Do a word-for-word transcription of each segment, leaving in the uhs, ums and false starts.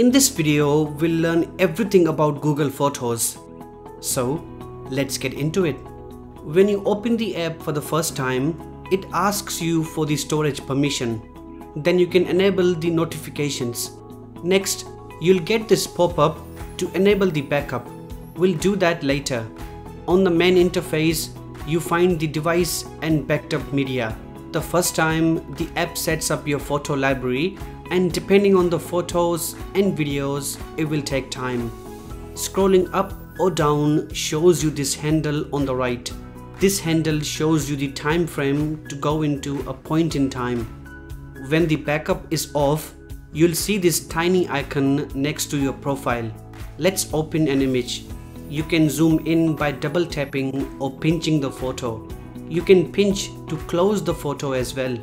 In this video, we'll learn everything about Google Photos. So, let's get into it. When you open the app for the first time, it asks you for the storage permission. Then you can enable the notifications. Next, you'll get this pop-up to enable the backup. We'll do that later. On the main interface, you find the device and backed up media. The first time, the app sets up your photo library, and depending on the photos and videos, it will take time. Scrolling up or down shows you this handle on the right. This handle shows you the time frame to go into a point in time. When the backup is off, you'll see this tiny icon next to your profile. Let's open an image. You can zoom in by double tapping or pinching the photo. You can pinch to close the photo as well.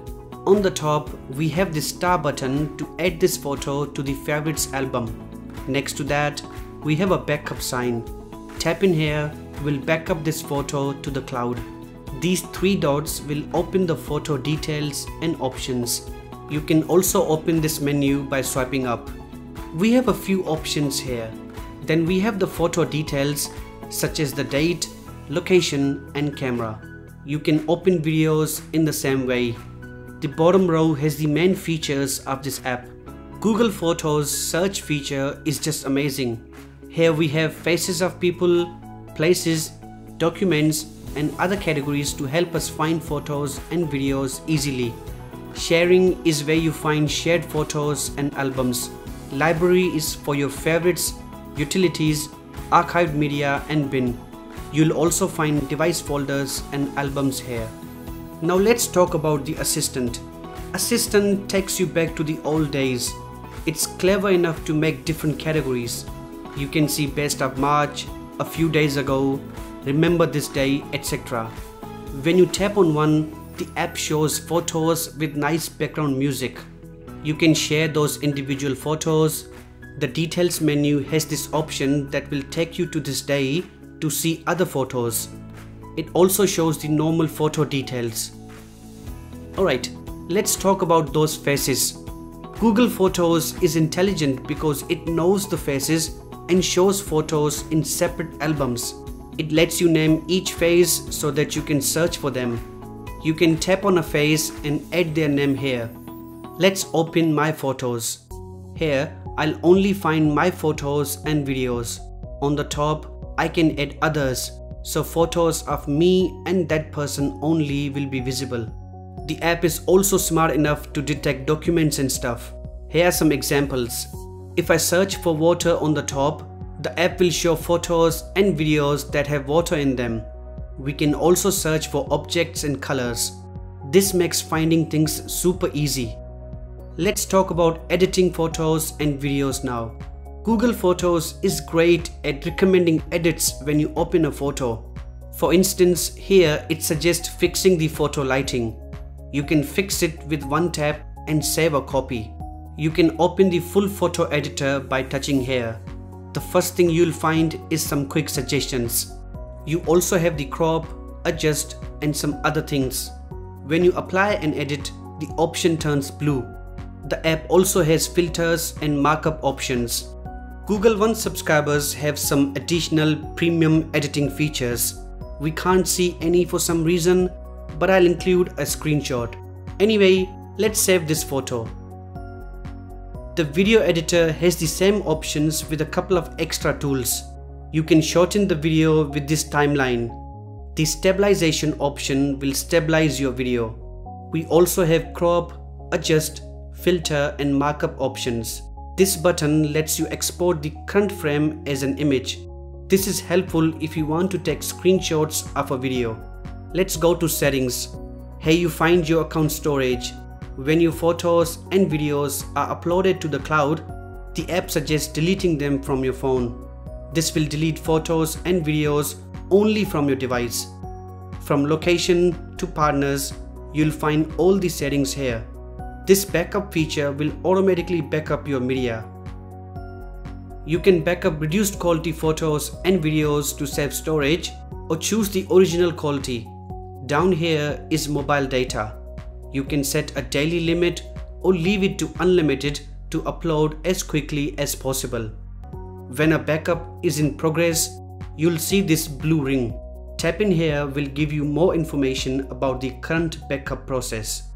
On the top, we have the star button to add this photo to the favorites album. Next to that, we have a backup sign. Tap in here will back up this photo to the cloud. These three dots will open the photo details and options. You can also open this menu by swiping up. We have a few options here. Then we have the photo details such as the date, location and camera. You can open videos in the same way. The bottom row has the main features of this app. Google Photos search feature is just amazing. Here we have faces of people, places, documents and other categories to help us find photos and videos easily. Sharing is where you find shared photos and albums. Library is for your favorites, utilities, archived media and bin. You'll also find device folders and albums here. Now let's talk about the assistant. Assistant takes you back to the old days. It's clever enough to make different categories. You can see best of March, a few days ago, remember this day, et cetera. When you tap on one, the app shows photos with nice background music. You can share those individual photos. The details menu has this option that will take you to this day to see other photos. It also shows the normal photo details. Alright, let's talk about those faces. Google Photos is intelligent because it knows the faces and shows photos in separate albums. It lets you name each face so that you can search for them. You can tap on a face and add their name here. Let's open My Photos. Here, I'll only find my photos and videos. On the top, I can add others. So photos of me and that person only will be visible. The app is also smart enough to detect documents and stuff. Here are some examples. If I search for water on the top, the app will show photos and videos that have water in them. We can also search for objects and colors. This makes finding things super easy. Let's talk about editing photos and videos now. Google Photos is great at recommending edits when you open a photo. For instance, here it suggests fixing the photo lighting. You can fix it with one tap and save a copy. You can open the full photo editor by touching here. The first thing you'll find is some quick suggestions. You also have the crop, adjust and some other things. When you apply an edit, the option turns blue. The app also has filters and markup options. Google One subscribers have some additional premium editing features. We can't see any for some reason, but I'll include a screenshot. Anyway, let's save this photo. The video editor has the same options with a couple of extra tools. You can shorten the video with this timeline. The stabilization option will stabilize your video. We also have crop, adjust, filter and markup options. This button lets you export the current frame as an image. This is helpful if you want to take screenshots of a video. Let's go to settings. Here you find your account storage. When your photos and videos are uploaded to the cloud, the app suggests deleting them from your phone. This will delete photos and videos only from your device. From location to partners, you'll find all the settings here. This backup feature will automatically back up your media. You can back up reduced quality photos and videos to save storage or choose the original quality. Down here is mobile data. You can set a daily limit or leave it to unlimited to upload as quickly as possible. When a backup is in progress, you'll see this blue ring. Tapping here will give you more information about the current backup process.